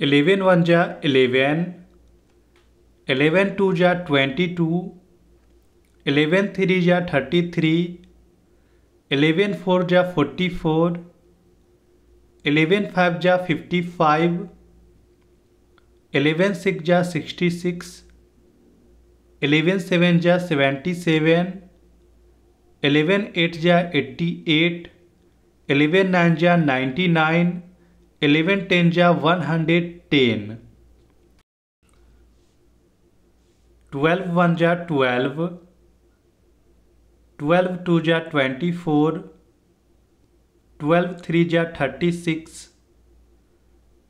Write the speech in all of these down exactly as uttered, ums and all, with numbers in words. eleven one ja eleven, eleven two ja twenty-two, eleven three ja thirty-three, eleven four ja forty-four, eleven five ja fifty-five, eleven six ja sixty-six, eleven seven ja seventy-seven, eleven eight ja eighty-eight, eleven nine ja ninety-nine, eleven ten ja one hundred ten, twelve one ja twelve, twelve two ja twenty-four, twelve three ja thirty-six,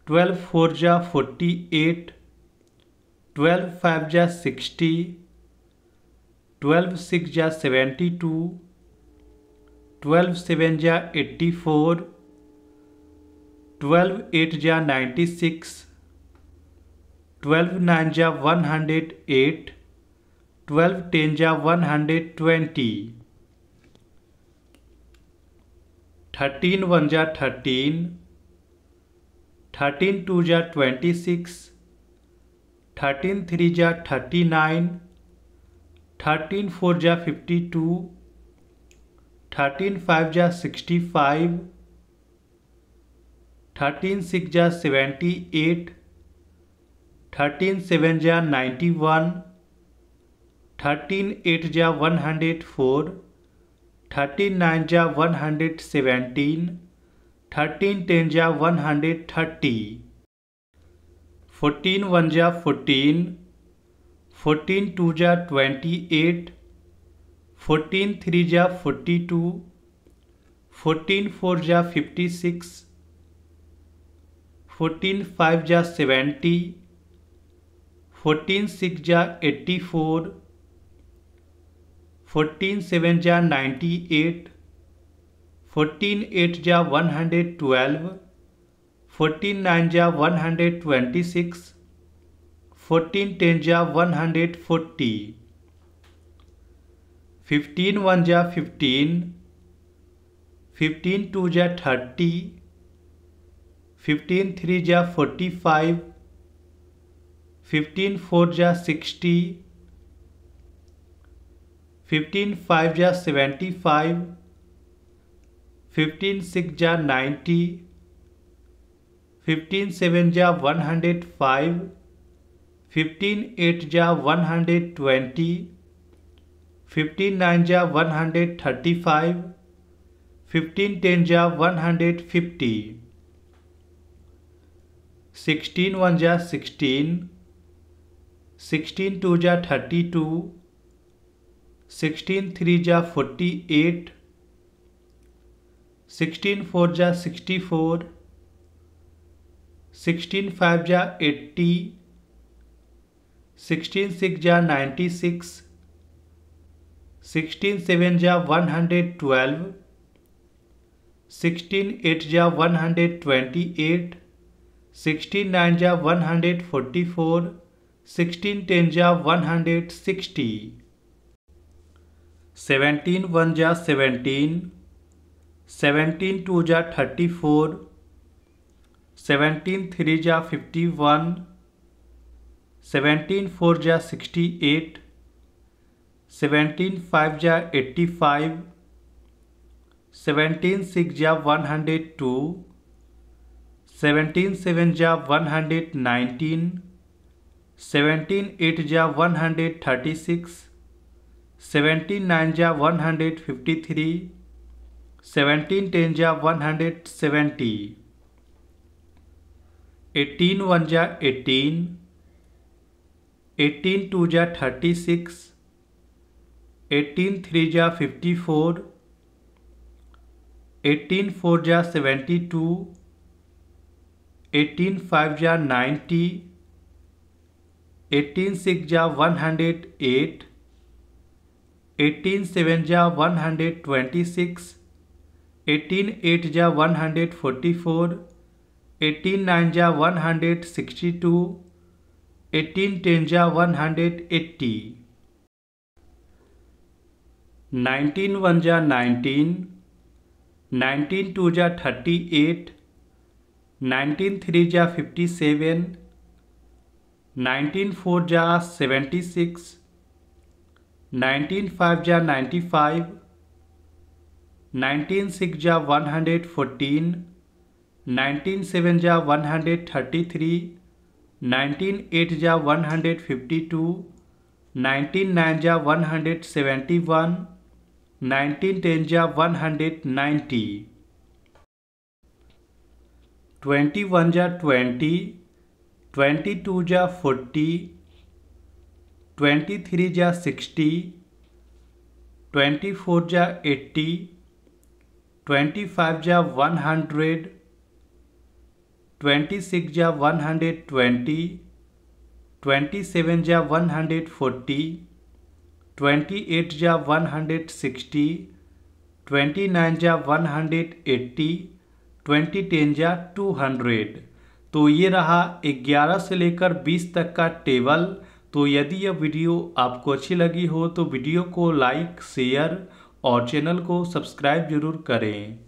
twelve four ja forty-eight, twelve five ja sixty, twelve six ja seventy-two, twelve seven ja eighty-four, twelve eight ja ninety-six, twelve nine ja one hundred eight, twelve ten ja one hundred twenty, thirteen one ja thirteen, thirteen two ja twenty-six, thirteen three ja thirty-nine, thirteen four ja fifty-two, thirteen five ja sixty-five, thirteen six ja seventy-eight, thirteen seven ja ninety-one, thirteen eight ja one hundred four, thirteen nine ja one hundred seventeen, thirteen ten ja one hundred thirty, fourteen one ja fourteen, fourteen two ja twenty-eight, fourteen three ja forty-two, fourteen four ja fifty-six, fourteen five ja seventy, fourteen six ja eighty-four, fourteen seven ja ninety-eight, fourteen eight ja one hundred twelve, fourteen nine ja one hundred twenty-six, fourteen ten ja one hundred forty, fifteen one ja fifteen, fifteen two ja thirty, fifteen three ja forty-five, fifteen four ja sixty, fifteen five ja seventy-five, fifteen six ja ninety, fifteen seven ja one hundred five, fifteen eight ja one hundred twenty, fifteen nine ja one hundred thirty-five, fifteen ten ja one hundred fifty, sixteen one ja sixteen, sixteen two ja thirty-two, sixteen three ja forty-eight, sixteen four ja sixty-four, sixteen five ja eighty, sixteen six ja ninety-six, sixteen seven ja one hundred twelve, sixteen eight ja one hundred twenty-eight, sixteen nine ja one hundred forty-four, sixteen ten ja one hundred sixty, seventeen one ja seventeen, seventeen two ja thirty-four, seventeen three ja fifty-one, seventeen four ja sixty-eight, seventeen five ja eighty-five, seventeen six ja one hundred two, seventeen seven ja one hundred nineteen, seventeen eight ja one hundred thirty-six, seventeen nine ja one hundred fifty-three, seventeen ten ja one hundred seventy, eighteen one ja eighteen, eighteen two ja thirty-six, eighteen three ja fifty-four, eighteen four ja seventy-two, eighteen five ja ninety, eighteen six ja one hundred eight, eighteen seven ja one hundred twenty-six, eighteen eight ja one hundred forty-four, eighteen nine ja one hundred sixty-two, eighteen ten ja one hundred eighty, nineteen one ja nineteen, nineteen two ja thirty-eight, nineteen three जा fifty seven, nineteen four जा seventy six, nineteen five जा ninety five, nineteen six जा one hundred fourteen, nineteen seven जा one hundred thirty three, nineteen eight जा one hundred fifty two, nineteen nine जा one hundred seventy one, nineteen ten जा one hundred ninety, twenty one जा twenty, twenty two जा forty, twenty three जा sixty, twenty four जा eighty, twenty five जा one hundred, twenty six जा one hundred twenty, twenty seven जा one hundred forty, twenty eight जा one hundred sixty, twenty nine जा one hundred eighty, twenty ten जा two hundred. तो ये रहा ग्यारह से लेकर बीस तक का टेबल। तो यदि यह वीडियो आपको अच्छी लगी हो तो वीडियो को लाइक, शेयर और चैनल को सब्सक्राइब जरूर करें।